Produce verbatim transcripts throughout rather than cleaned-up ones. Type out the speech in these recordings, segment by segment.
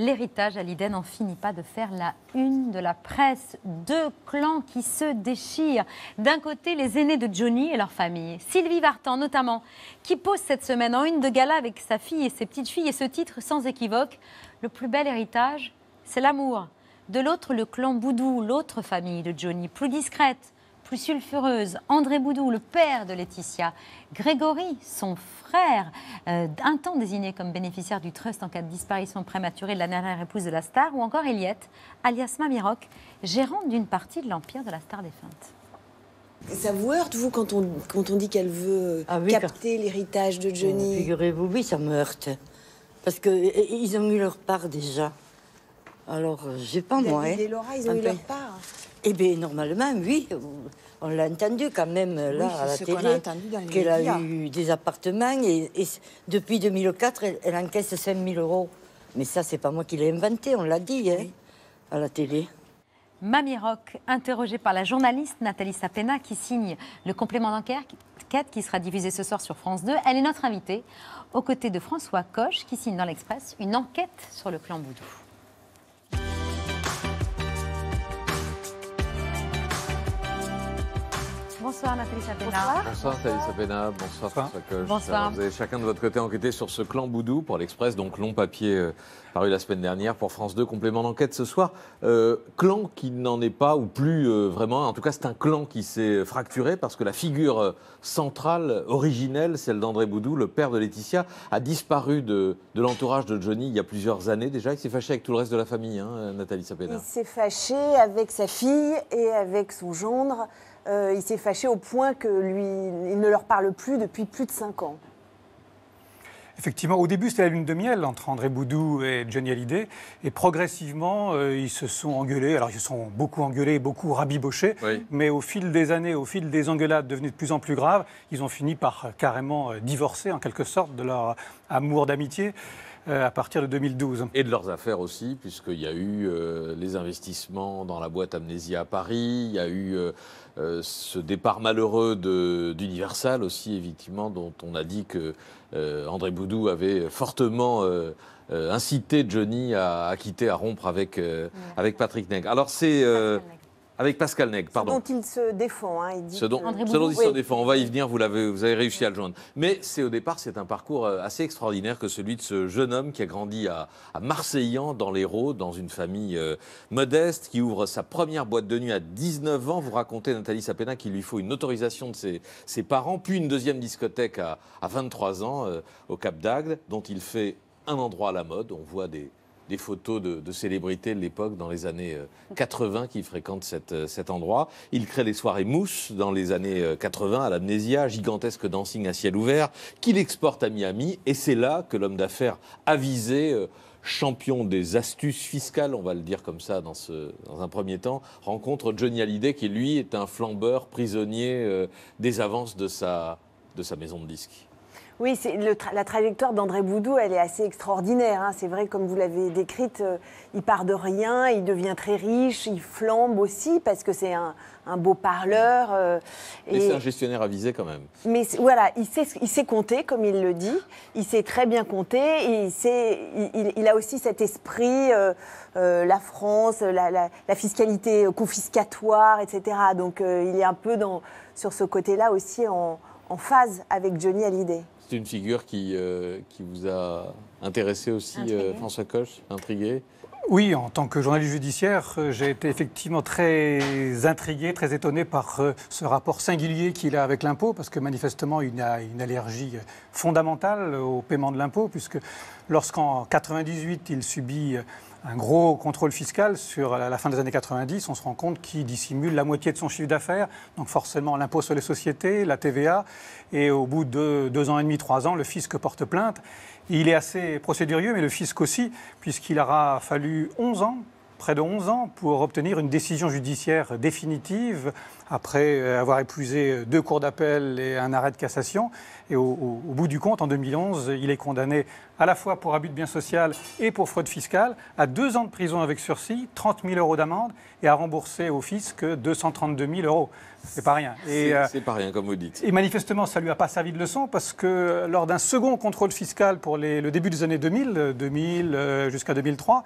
L'héritage Hallyday n'en finit pas de faire la une de la presse. Deux clans qui se déchirent. D'un côté, les aînés de Johnny et leur famille. Sylvie Vartan notamment, qui pose cette semaine en une de gala avec sa fille et ses petites filles. Et ce titre sans équivoque, le plus bel héritage, c'est l'amour. De l'autre, le clan Boudou, l'autre famille de Johnny, plus discrète, plus sulfureuse. André Boudou, le père de Laetitia. Grégory, son frère, euh, un temps désigné comme bénéficiaire du trust en cas de disparition prématurée de la dernière épouse de la star. Ou encore Eliette, alias Mamie Rock, gérante d'une partie de l'empire de la star défunte. Ça vous heurte, vous, quand on, quand on dit qu'elle veut ah oui, capter car... l'héritage de Johnny? Figurez-vous, oui, ça me heurte. Parce qu'ils ont eu leur part déjà. Alors, j'ai pas moi. David et Laura, ils ont eu leur part. Eh bien, normalement, oui. On l'a entendu quand même, là, oui, à la télé, qu'elle a, qu a eu des appartements. Et, et depuis deux mille quatre, elle, elle encaisse cinq mille euros. Mais ça, c'est pas moi qui l'ai inventé, on l'a dit, hein, oui. à la télé. Mamie Rock, interrogée par la journaliste Nathalie Sapena, qui signe le complément d'enquête qui sera diffusé ce soir sur France deux. Elle est notre invitée, aux côtés de François Coche, qui signe dans l'Express une enquête sur le clan Boudou. Bonsoir Nathalie Sapena. Bonsoir, bonsoir Nathalie Sapena, bonsoir François Coche. Bonsoir. Vous avez chacun de votre côté enquêté sur ce clan Boudou pour l'Express, donc long papier euh, paru la semaine dernière pour France deux, complément d'enquête ce soir. Euh, clan qui n'en est pas ou plus euh, vraiment, en tout cas c'est un clan qui s'est fracturé parce que la figure centrale, originelle, celle d'André Boudou, le père de Laetitia, a disparu de, de l'entourage de Johnny il y a plusieurs années déjà. Il s'est fâché avec tout le reste de la famille, hein, Nathalie Sapena. Il s'est fâché avec sa fille et avec son gendre. Euh, il s'est fâché au point que lui, il ne leur parle plus depuis plus de cinq ans. Effectivement, au début, c'était la lune de miel entre André Boudou et Johnny Hallyday. Et progressivement, euh, ils se sont engueulés. Alors, ils se sont beaucoup engueulés, beaucoup rabibochés. Oui. Mais au fil des années, au fil des engueulades devenues de plus en plus graves, ils ont fini par euh, carrément euh, divorcer, en quelque sorte, de leur amour d'amitié. Euh, à partir de deux mille douze. Et de leurs affaires aussi, puisqu'il y a eu euh, les investissements dans la boîte Amnésia à Paris, il y a eu euh, euh, ce départ malheureux d'Universal aussi, effectivement, dont on a dit que euh, André Boudou avait fortement euh, euh, incité Johnny à, à quitter, à rompre avec, euh, ouais. avec Patrick Nègre. Alors c'est... Euh, Avec Pascal Neg, pardon. Ce dont il se défend. Hein, il dit ce dont, que... ce dont il oui. se défend. On va y venir, vous avez, vous avez réussi à le joindre. Mais c'est au départ, c'est un parcours assez extraordinaire que celui de ce jeune homme qui a grandi à, à Marseillan, dans l'Hérault, dans une famille euh, modeste, qui ouvre sa première boîte de nuit à dix-neuf ans. Vous racontez, Nathalie Sapena, qu'il lui faut une autorisation de ses, ses parents, puis une deuxième discothèque à, à vingt-trois ans, euh, au Cap d'Agde, dont il fait un endroit à la mode. On voit des... des photos de, de célébrités de l'époque, dans les années quatre-vingts, qui fréquentent cette, cet endroit. Il crée les soirées mousse dans les années quatre-vingts à l'Amnésia, gigantesque dancing à ciel ouvert, qu'il exporte à Miami. Et c'est là que l'homme d'affaires avisé, champion des astuces fiscales, on va le dire comme ça dans, ce, dans un premier temps, rencontre Johnny Hallyday, qui lui est un flambeur prisonnier des avances de sa, de sa maison de disques. Oui, le tra la trajectoire d'André Boudou, elle est assez extraordinaire. Hein. C'est vrai, comme vous l'avez décrite, euh, il part de rien, il devient très riche, il flambe aussi parce que c'est un, un beau parleur. Euh, et, et c'est un gestionnaire avisé quand même. Mais voilà, il sait, il sait compter, comme il le dit. Il sait très bien compter. Et il, sait, il, il a aussi cet esprit, euh, euh, la France, la, la, la fiscalité confiscatoire, et cetera. Donc euh, il est un peu dans, sur ce côté-là aussi en, en phase avec Johnny Hallyday. C'est une figure qui, euh, qui vous a intéressé aussi, euh, François Coche, intrigué? Oui, en tant que journaliste judiciaire, euh, j'ai été effectivement très intrigué, très étonné par euh, ce rapport singulier qu'il a avec l'impôt, parce que manifestement, il a une allergie fondamentale au paiement de l'impôt, puisque lorsqu'en quatre-vingt-dix-huit, il subit... Euh, un gros contrôle fiscal sur la fin des années quatre-vingt-dix, on se rend compte qu'il dissimule la moitié de son chiffre d'affaires, donc forcément l'impôt sur les sociétés, la T V A, et au bout de deux ans et demi, trois ans, le fisc porte plainte. Il est assez procédurieux, mais le fisc aussi, puisqu'il aura fallu onze ans, près de onze ans, pour obtenir une décision judiciaire définitive, après avoir épuisé deux cours d'appel et un arrêt de cassation. Et au, au, au bout du compte, en deux mille onze, il est condamné à la fois pour abus de biens sociaux et pour fraude fiscale, à deux ans de prison avec sursis, trente mille euros d'amende et à rembourser au fisc deux cent trente-deux mille euros. C'est pas rien. C'est euh, pas rien, comme vous dites. Et manifestement, ça lui a pas servi de leçon parce que lors d'un second contrôle fiscal pour les, le début des années deux mille, deux mille jusqu'à deux mille trois,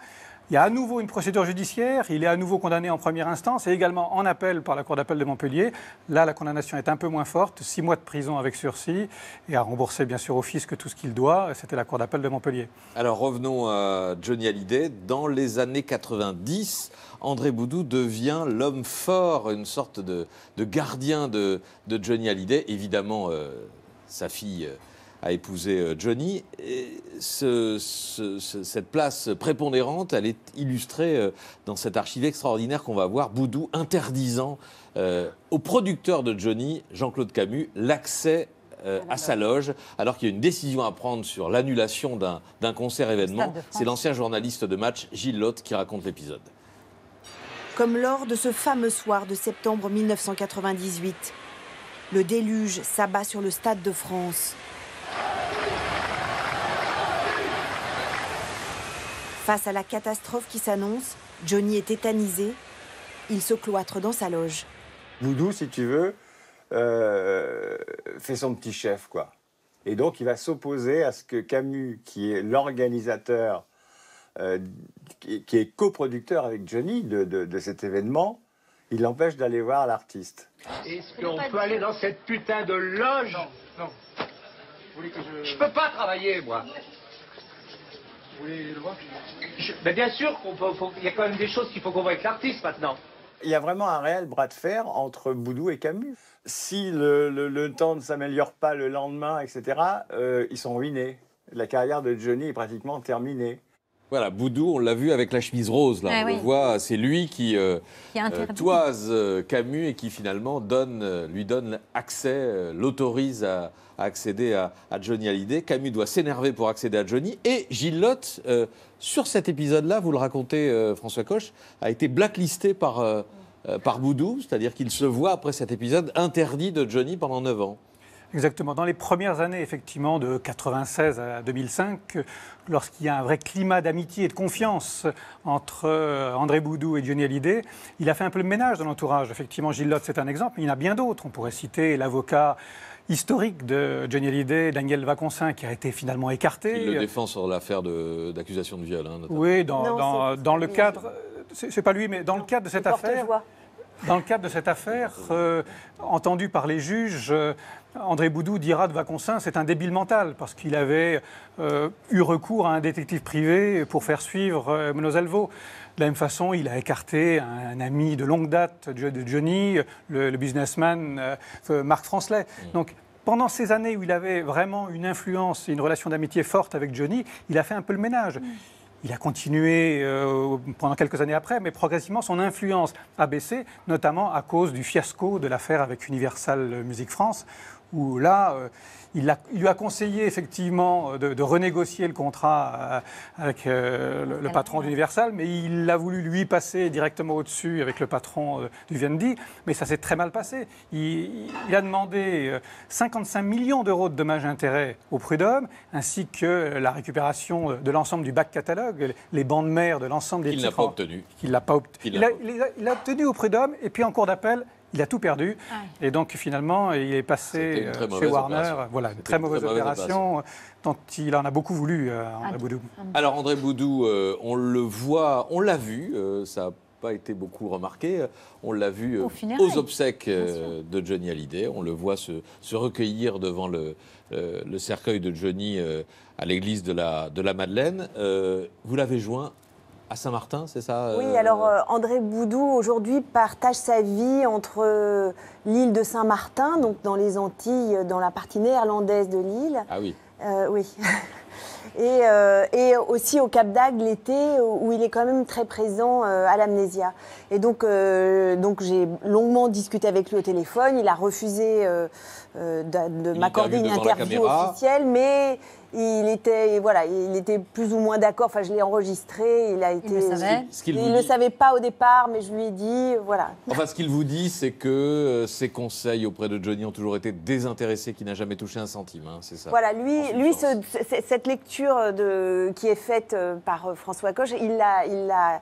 il y a à nouveau une procédure judiciaire, il est à nouveau condamné en première instance et également en appel par la Cour d'appel de Montpellier. Là, la condamnation est un peu moins forte, six mois de prison avec sursis et à rembourser bien sûr au fisc tout ce qu'il doit. C'était la Cour d'appel de Montpellier. Alors revenons à Johnny Hallyday. Dans les années quatre-vingt-dix, André Boudou devient l'homme fort, une sorte de, de gardien de, de Johnny Hallyday. Évidemment, euh, sa fille... Euh, a épousé Johnny. Et ce, ce, ce, cette place prépondérante, elle est illustrée dans cette archive extraordinaire qu'on va voir, Boudou interdisant euh, au producteur de Johnny, Jean-Claude Camus, l'accès euh, à sa loge, alors qu'il y a une décision à prendre sur l'annulation d'un concert-événement. C'est l'ancien journaliste de match, Gilles Lhote, qui raconte l'épisode. Comme lors de ce fameux soir de septembre mille neuf cent quatre-vingt-dix-huit, le déluge s'abat sur le Stade de France. Face à la catastrophe qui s'annonce, Johnny est tétanisé. Il se cloître dans sa loge. Boudou, si tu veux, euh, fait son petit chef, quoi. Et donc, il va s'opposer à ce que Camus, qui est l'organisateur, euh, qui est coproducteur avec Johnny de, de, de cet événement, il l'empêche d'aller voir l'artiste. Est-ce qu'on peut aller dans cette putain de loge? Non, non. Vous voulez que je... je peux pas travailler, moi. Vous voulez le voir? Je... ben bien sûr qu'il faut... y a quand même des choses qu'il faut qu'on voit avec l'artiste maintenant. Il y a vraiment un réel bras de fer entre Boudou et Camus. Si le, le, le temps ne s'améliore pas le lendemain, et cetera, euh, ils sont ruinés. La carrière de Johnny est pratiquement terminée. Voilà, Boudou, on l'a vu avec la chemise rose, là. Ah, on oui. le voit, c'est lui qui, euh, qui euh, toise euh, Camus et qui finalement donne, euh, lui donne accès, euh, l'autorise à, à accéder à, à Johnny Hallyday. Camus doit s'énerver pour accéder à Johnny. Et Gilles Lhote, euh, sur cet épisode-là, vous le racontez, euh, François Coche, a été blacklisté par, euh, euh, par Boudou, c'est-à-dire qu'il se voit, après cet épisode, interdit de Johnny pendant neuf ans. Exactement. Dans les premières années, effectivement, de quatre-vingt-seize à deux mille cinq, lorsqu'il y a un vrai climat d'amitié et de confiance entre André Boudou et Johnny Hallyday, il a fait un peu le ménage dans l'entourage. Effectivement, Gilles Lhote, c'est un exemple, mais il y en a bien d'autres. On pourrait citer l'avocat historique de Johnny Hallyday, Daniel Vaconsin, qui a été finalement écarté. Il le défend sur l'affaire d'accusation de, de viol, hein, notamment. Oui, dans, non, dans, dans le cadre... C'est pas lui, mais dans non, le cadre de cette affaire... Dans le cadre de cette affaire, euh, entendue par les juges, euh, André Boudou dira de Vaconsin c'est un débile mental parce qu'il avait euh, eu recours à un détective privé pour faire suivre euh, Monosalvo. De la même façon, il a écarté un, un ami de longue date de Johnny, le, le businessman euh, Marc Francelet. Donc, pendant ces années où il avait vraiment une influence et une relation d'amitié forte avec Johnny, il a fait un peu le ménage. Mmh. Il a continué euh, pendant quelques années après, mais progressivement, son influence a baissé, notamment à cause du fiasco de l'affaire avec Universal Music France, où là, euh, il, a, il lui a conseillé effectivement de, de renégocier le contrat avec euh, le, le patron d'Universal, mais il a voulu lui passer directement au-dessus avec le patron euh, du Vivendi, mais ça s'est très mal passé. Il, il a demandé cinquante-cinq millions d'euros de dommages et intérêts au prud'homme, ainsi que la récupération de l'ensemble du bac catalogue, les bancs de mer de l'ensemble des titres. Il n'a pas obtenu. Il l'a pas obtenu. Il, il, a, il, a, il a obtenu au prud'homme et puis en cours d'appel, il a tout perdu. Ah oui. Et donc finalement, il est passé chez Warner. Opération. Voilà, une très, une mauvaise, très opération, mauvaise opération dont il en a beaucoup voulu, euh, André Boudou. Alors André Boudou, euh, on le voit, on l'a vu, euh, ça n'a pas été beaucoup remarqué. On l'a vu euh, au aux obsèques euh, de Johnny Hallyday. On le voit se, se recueillir devant le, euh, le cercueil de Johnny euh, à l'église de la, de la Madeleine. Euh, vous l'avez joint à Saint-Martin, c'est ça? Oui, alors euh, André Boudou, aujourd'hui, partage sa vie entre euh, l'île de Saint-Martin, donc dans les Antilles, dans la partie néerlandaise de l'île. Ah oui. Euh, oui. et, euh, et aussi au Cap d'Agde l'été, où il est quand même très présent euh, à l'Amnésia. Et donc, euh, donc j'ai longuement discuté avec lui au téléphone. Il a refusé euh, euh, de, de m'accorder une interview officielle, mais... il était, voilà, il était plus ou moins d'accord. Enfin, je l'ai enregistré. Il a été. Il le savait. Ce qu'il, ce qu'il il ne le savait pas au départ, mais je lui ai dit, voilà. Enfin, ce qu'il vous dit, c'est que euh, ses conseils auprès de Johnny ont toujours été désintéressés, qu'il n'a jamais touché un centime. Hein, c'est ça. Voilà, lui, lui, ce, cette lecture de, qui est faite par François Coche, il l'a, il l'a.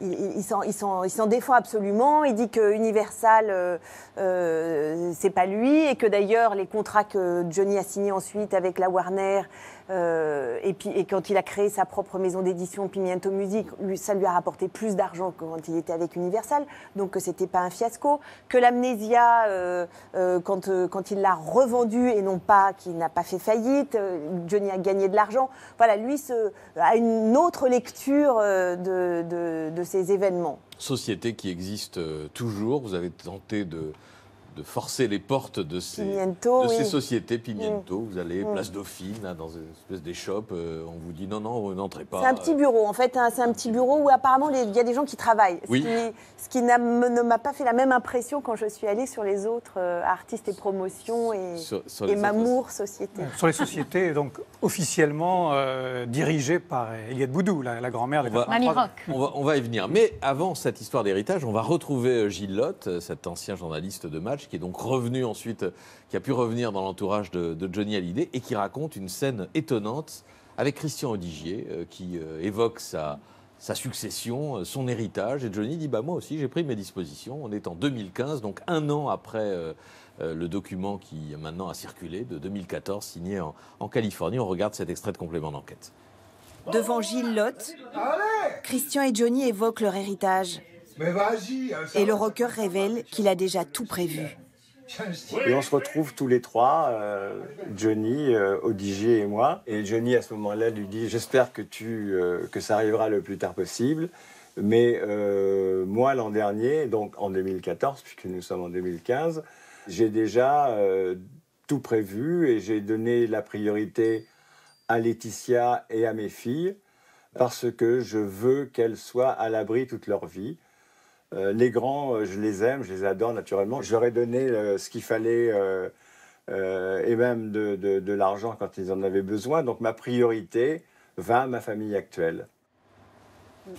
Il, il, il s'en défend absolument. Il dit que Universal, euh, euh, c'est pas lui, et que d'ailleurs les contrats que Johnny a signés ensuite avec la Warner, euh, et puis et quand il a créé sa propre maison d'édition Pimiento Music, lui, ça lui a rapporté plus d'argent que quand il était avec Universal, donc que c'était pas un fiasco. Que l'Amnésia, euh, euh, quand euh, quand il l'a revendu et non pas qu'il n'a pas fait faillite, euh, Johnny a gagné de l'argent. Voilà, lui ce, a une autre lecture euh, de, de, de ces événements. Société qui existe toujours. Vous avez tenté de, de forcer les portes de ces, Pimiento, de oui. ces sociétés. Pimiento, mmh. vous allez, mmh. place Dauphine, dans une espèce d'échoppe, on vous dit non, non, n'entrez pas. C'est un petit bureau, en fait. Hein, c'est un petit bureau où apparemment il y a des gens qui travaillent. Oui. Ce qui, ce qui ne m'a pas fait la même impression quand je suis allée sur les autres euh, artistes et promotions et, sur, sur et Mamour Société. Sur les sociétés, donc officiellement euh, dirigées par Eliette Boudou, la, la grand-mère de Mamie Rock. On va, on va y venir. Mais avant cette histoire d'héritage, on va retrouver Gilles Lhote, cet ancien journaliste de match, qui est donc revenu ensuite, qui a pu revenir dans l'entourage de, de Johnny Hallyday et qui raconte une scène étonnante avec Christian Audigier euh, qui euh, évoque sa, sa succession, son héritage. Et Johnny dit bah, « Moi aussi, j'ai pris mes dispositions. » On est en deux mille quinze, donc un an après euh, euh, le document qui maintenant a circulé de deux mille quatorze, signé en, en Californie. On regarde cet extrait de complément d'enquête. Devant Gilles Lhote, Christian et Johnny évoquent leur héritage. Et le rocker révèle qu'il a déjà tout prévu. Et on se retrouve tous les trois, euh, Johnny, euh, Audigier et moi. Et Johnny, à ce moment-là, lui dit « J'espère que, tu, euh, que ça arrivera le plus tard possible. Mais euh, moi, l'an dernier, donc en deux mille quatorze, puisque nous sommes en deux mille quinze, j'ai déjà euh, tout prévu et j'ai donné la priorité à Laetitia et à mes filles parce que je veux qu'elles soient à l'abri toute leur vie. Euh, les grands, euh, je les aime, je les adore naturellement. J'aurais donné euh, ce qu'il fallait euh, euh, et même de, de, de l'argent quand ils en avaient besoin. Donc ma priorité va à ma famille actuelle. » Il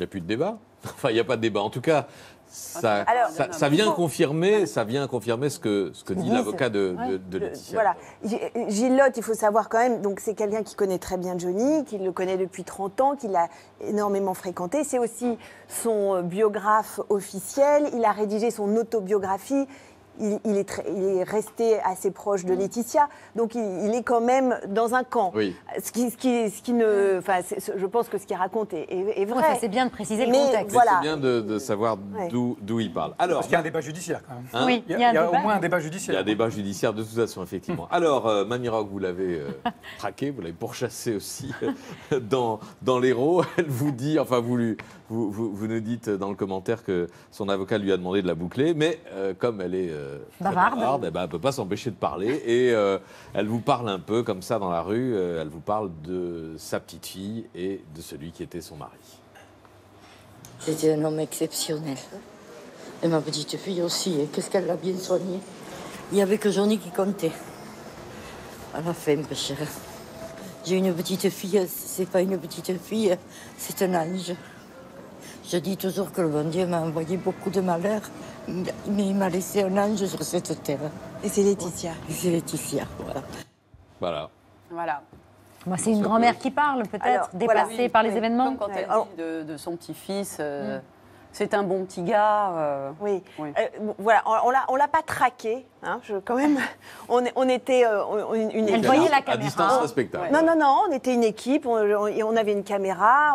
n'y a plus de débat. Enfin, il n'y a pas de débat. En tout cas, ça, alors, ça, non, ça, vient, confirmer, ça vient confirmer ce que, ce que dit oui, l'avocat de, de, de Laetitia. Voilà. Gilles Lhote, il faut savoir quand même, donc c'est quelqu'un qui connaît très bien Johnny, qui le connaît depuis trente ans, qui l'a énormément fréquenté. C'est aussi son biographe officiel. Il a rédigé son autobiographie. Il, il, est très, il est resté assez proche de Laetitia, donc il, il est quand même dans un camp. Oui. Ce qui, ce qui, ce qui ne, enfin, je pense que ce qu'il raconte est, est, est vrai. Oui, c'est bien de préciser le mais contexte. Voilà. C'est bien de, de savoir ouais. d'où, d'où il parle. Alors, parce qu'il y a un débat judiciaire quand même. Hein, oui, il y a, il y a, il y a au moins un débat judiciaire. Il y a un débat judiciaire de toute façon, effectivement. Alors, euh, Mamie Rock, vous l'avez euh, traqué, vous l'avez pourchassé aussi euh, dans, dans l'Hérault. Elle vous dit, enfin, vous lui. Vous, vous, vous nous dites dans le commentaire que son avocat lui a demandé de la boucler, mais euh, comme elle est euh, bavarde, bavarde eh ben, elle ne peut pas s'empêcher de parler. Et euh, elle vous parle un peu comme ça dans la rue. Euh, elle vous parle de sa petite fille et de celui qui était son mari. C'était un homme exceptionnel. Et ma petite fille aussi. Et qu'est-ce qu'elle l'a bien soignée. Il n'y avait que Johnny qui comptait. À la fin, péchère. J'ai une petite fille. C'est pas une petite fille. C'est un ange. Je dis toujours que le bon Dieu m'a envoyé beaucoup de malheur, mais il m'a laissé un ange sur cette terre. Et c'est Laetitia. Et c'est Laetitia, voilà. Voilà. Voilà. Bah, c'est une grand-mère qui parle, peut-être, dépassée voilà. par les oui. événements. Comme quand ouais. elle Alors... dit de, de son petit-fils... Euh... Mmh. C'est un bon petit gars. Euh... Oui. oui. Euh, voilà, on ne l'a pas traqué. Hein, je, quand même, on, on était euh, on, une, une équipe. Elle voyait la caméra. À distance respectable. Non, non, non, on était une équipe. On, on avait une caméra.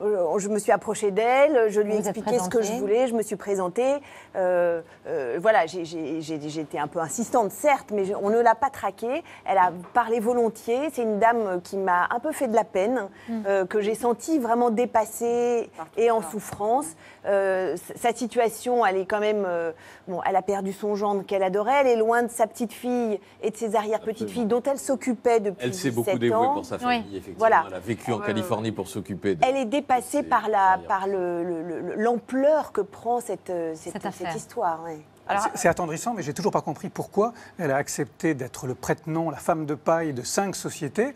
On, on, je me suis approchée d'elle. Je lui ai expliqué ce que je voulais. Je me suis présentée. Euh, euh, voilà, j'étais un peu insistante, certes, mais on ne l'a pas traquée. Elle a parlé volontiers. C'est une dame qui m'a un peu fait de la peine, mmh. euh, que j'ai sentie vraiment dépassée Partout et en là. souffrance. Euh, Euh, sa situation, elle est quand même... Euh, bon, elle a perdu son gendre qu'elle adorait. Elle est loin de sa petite-fille et de ses arrière-petites-filles dont elle s'occupait depuis dix-sept ans. Elle s'est beaucoup dévouée pour sa famille, oui. effectivement. Voilà. Elle a vécu en euh, Californie pour s'occuper. De... Elle est dépassée par, la, par le, le, le, l'ampleur que prend cette, cette, cette, cette histoire. Ouais. Alors, c'est, c'est attendrissant, mais j'ai toujours pas compris pourquoi elle a accepté d'être le prête-nom, la femme de paille de cinq sociétés.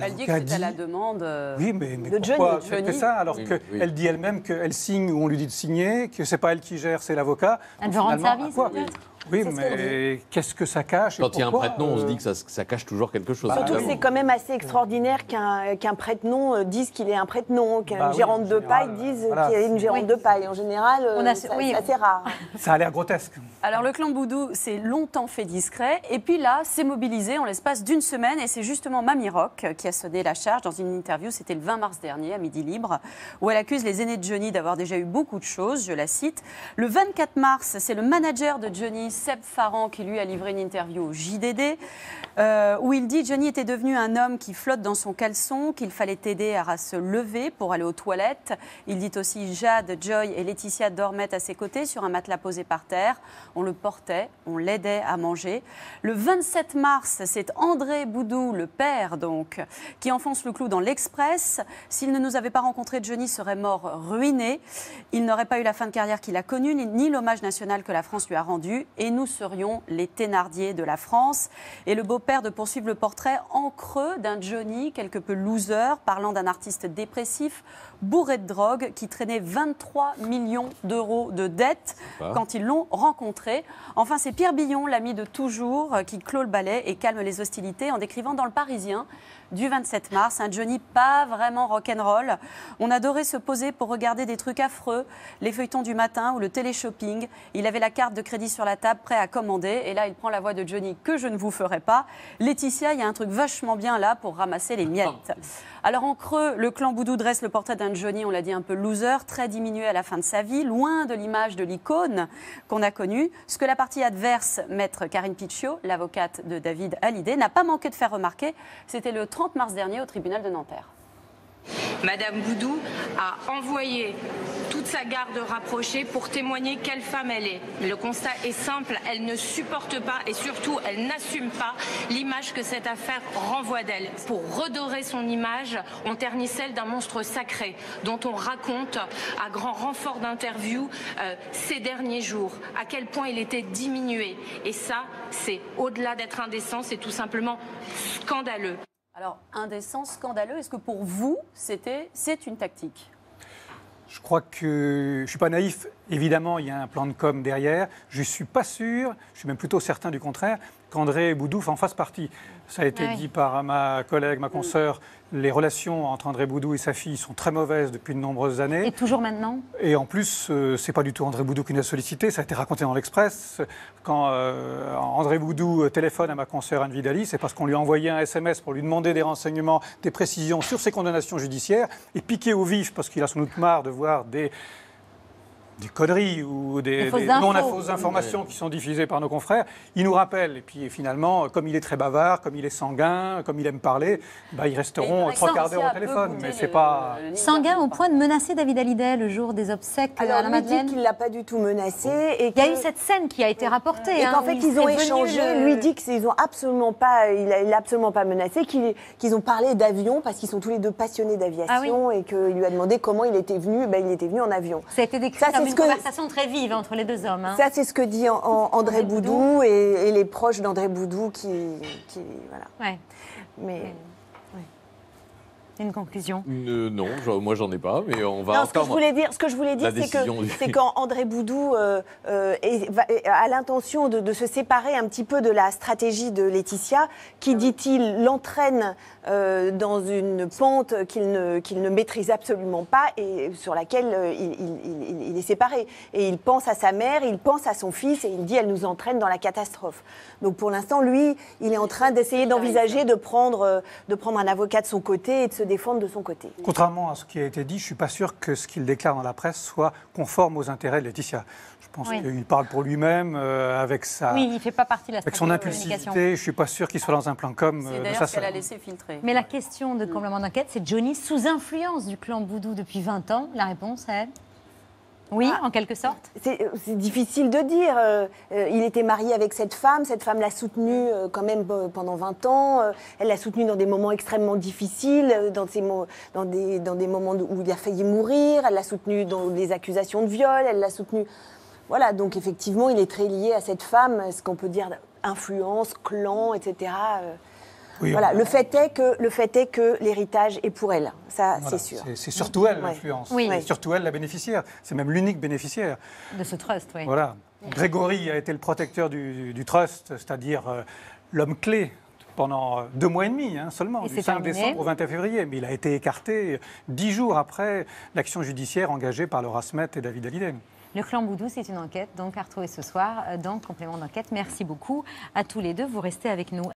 Elle dit que c'est à la demande oui, mais, mais de Johnny. Elle fait ça alors oui, qu'elle oui. dit elle-même qu'elle signe ou on lui dit de signer, que c'est pas elle qui gère, c'est l'avocat. Elle veut rendre service, peut-être. Oui, mais qu'est-ce que ça cache? Quand il y a un prête-nom, on se dit que ça, ça cache toujours quelque chose. Surtout que c'est quand même assez extraordinaire qu'un qu'un prête-nom dise qu'il est un prête-nom, qu'une gérante de paille dise qu'il est une gérante de paille. En général, c'est assez rare. Ça a l'air grotesque. Alors le clan Boudou s'est longtemps fait discret, et puis là, c'est mobilisé en l'espace d'une semaine, et c'est justement Mamie Rock qui a sonné la charge dans une interview, c'était le vingt mars dernier, à Midi Libre, où elle accuse les aînés de Johnny d'avoir déjà eu beaucoup de choses, je la cite. Le vingt-quatre mars, c'est le manager de Johnny, Seb Farran, qui lui a livré une interview au J D D, euh, où il dit « Johnny était devenu un homme qui flotte dans son caleçon, qu'il fallait aider à se lever pour aller aux toilettes. » Il dit aussi « Jade, Joy et Laetitia dormaient à ses côtés sur un matelas posé par terre. On le portait, on l'aidait à manger. » Le vingt-sept mars, c'est André Boudou, le père donc, qui enfonce le clou dans l'Express. S'il ne nous avait pas rencontrés, Johnny serait mort ruiné. Il n'aurait pas eu la fin de carrière qu'il a connue, ni l'hommage national que la France lui a rendu. Et nous serions les Thénardier de la France. Et le beau-père de poursuivre le portrait en creux d'un Johnny quelque peu loser, parlant d'un artiste dépressif, bourré de drogue, qui traînait vingt-trois millions d'euros de dettes quand ils l'ont rencontré. Enfin, c'est Pierre Billon, l'ami de toujours, qui clôt le ballet et calme les hostilités en décrivant dans Le Parisien du vingt-sept mars, un Johnny pas vraiment rock'n'roll. On adorait se poser pour regarder des trucs affreux, les feuilletons du matin ou le télé-shopping. Il avait la carte de crédit sur la table, prêt à commander. Et là, il prend la voix de Johnny que je ne vous ferai pas. Laetitia, il y a un truc vachement bien là pour ramasser les miettes. Alors en creux, le clan Boudou dresse le portrait d'un Johnny, on l'a dit, un peu loser, très diminué à la fin de sa vie, loin de l'image de l'icône qu'on a connue. Ce que la partie adverse, maître Karine Picciot, l'avocate de David Hallyday, n'a pas manqué de faire remarquer. C'était le trente mars dernier au tribunal de Nanterre. Madame Boudou a envoyé toute sa garde rapprochée pour témoigner quelle femme elle est. Le constat est simple, elle ne supporte pas et surtout elle n'assume pas l'image que cette affaire renvoie d'elle. Pour redorer son image, on ternit celle d'un monstre sacré dont on raconte à grand renfort d'interviews euh, ces derniers jours, à quel point il était diminué. Et ça, c'est au-delà d'être indécent, c'est tout simplement scandaleux. Alors, indécent, scandaleux, est-ce que pour vous, c'était, c'est une tactique? Je crois que je ne suis pas naïf. Évidemment, il y a un plan de com' derrière. Je ne suis pas sûr, je suis même plutôt certain du contraire, qu'André Boudou en fasse partie. Ça a été oui. dit par ma collègue, ma consoeur. Oui. Les relations entre André Boudou et sa fille sont très mauvaises depuis de nombreuses années. Et toujours maintenant. Et en plus, euh, ce n'est pas du tout André Boudou qui nous a sollicité. Ça a été raconté dans l'Express. Quand euh, André Boudou téléphone à ma consoeur Anne Vidali, c'est parce qu'on lui a envoyé un S M S pour lui demander des renseignements, des précisions sur ses condamnations judiciaires. Et piqué au vif, parce qu'il a sans doute marre de voir des... des conneries ou des, des non-fausses informations qui sont diffusées par nos confrères, il nous rappelle. Et puis finalement, comme il est très bavard, comme il est sanguin, comme il aime parler, bah, ils resteront trois quarts d'heure au téléphone. Mais c'est pas... Sanguin au point de menacer David Hallyday le jour des obsèques à la Madeleine. Alors, lui dit qu'il l'a pas du tout menacé. Et il y a eu cette scène qui a été rapportée. Et qu'en fait, ils ont échangé. Lui dit qu'ils n'ont absolument pas, il l'a absolument pas menacé, qu'ils ont parlé d'avion parce qu'ils sont tous les deux passionnés d'aviation et qu'il lui a demandé comment il était venu. Il était venu en avion. Ça a été décrit comme une conversation très vive entre les deux hommes. Hein. Ça, c'est ce que dit en, en, André Boudou, Boudou. Et, et les proches d'André Boudou qui... qui voilà. Ouais. Mais... Ouais. Une conclusion euh, non, moi j'en ai pas, mais on va... Non, ce, que je voulais dire, ce que je voulais dire, c'est qu'André Boudou euh, euh, est, va, a l'intention de, de se séparer un petit peu de la stratégie de Laetitia, qui, dit-il, l'entraîne euh, dans une pente qu'il ne, qu'il ne maîtrise absolument pas et sur laquelle il, il, il, il est séparé. Et il pense à sa mère, il pense à son fils et il dit « elle nous entraîne dans la catastrophe ». Donc pour l'instant, lui, il est en train d'essayer d'envisager de prendre, de prendre un avocat de son côté et de se défendre de son côté. Contrairement à ce qui a été dit, je ne suis pas sûr que ce qu'il déclare dans la presse soit conforme aux intérêts de Laetitia. Je pense oui. qu'il parle pour lui-même, euh, avec sa... Oui, il fait pas partie de la avec son impulsivité, je ne suis pas sûr qu'il soit dans un plan com' euh, de sa sœur. A laissé filtrer. Mais la question de complément d'enquête, c'est Johnny sous influence du clan Boudou depuis vingt ans. La réponse est... Oui, ah, en quelque sorte. C'est difficile de dire. Euh, euh, il était marié avec cette femme. Cette femme l'a soutenu euh, quand même euh, pendant vingt ans. Euh, elle l'a soutenu dans des moments extrêmement difficiles, euh, dans, ses mo dans, des, dans des moments où il a failli mourir. Elle l'a soutenu dans des accusations de viol. Elle l'a soutenu... Voilà, donc effectivement, il est très lié à cette femme. Est-ce qu'on peut dire influence, clan, et cetera. Euh... Oui, voilà. On... Le fait est que le fait est que l'héritage est pour elle, ça voilà, c'est sûr. C'est surtout elle l'influence, oui. C'est surtout elle la bénéficiaire. C'est même l'unique bénéficiaire de ce trust. Oui. Voilà. Grégory a été le protecteur du, du trust, c'est-à-dire euh, l'homme clé. Pendant deux mois et demi hein, seulement, et du cinq décembre au vingt-et-un février. Mais il a été écarté dix jours après l'action judiciaire engagée par Laura Smet et David Hallyday. Le clan Boudou, c'est une enquête donc à retrouver ce soir dans Complément d'enquête. Merci beaucoup à tous les deux. Vous restez avec nous.